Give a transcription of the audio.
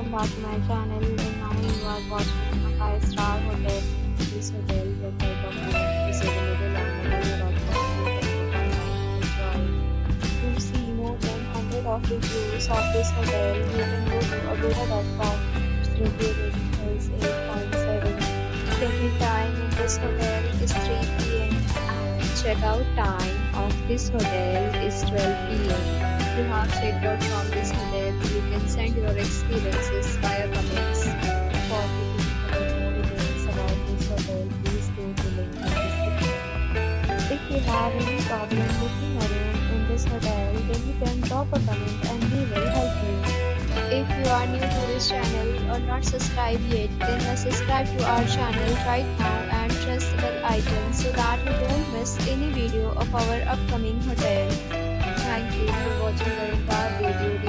welcome back to my channel, and now you are watching a 5-star hotel. This hotel website is available on Agoda.com. You can enjoy. To see more than 100 of reviews of this hotel, you can go to Agoda.com. Its review rating is 8.7. Check-in time in this hotel is 3 p.m. and check-out time of this hotel is 12 p.m. If you have checked out from this hotel, you can send your experiences via comments. For more details about this hotel, please go to the link in the description. If you have any problem booking a room in this hotel, then you can drop a comment and we will help you. If you are new to this channel or not subscribed yet, then subscribe to our channel right now and press the bell icon so that you don't miss any video of our upcoming hotel. Thank you for watching the entire video.